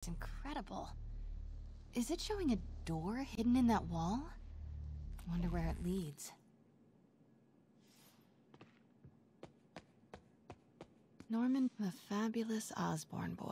It's incredible. Is it showing a door hidden in that wall? Wonder where it leads. Norman, the fabulous Osborne boy.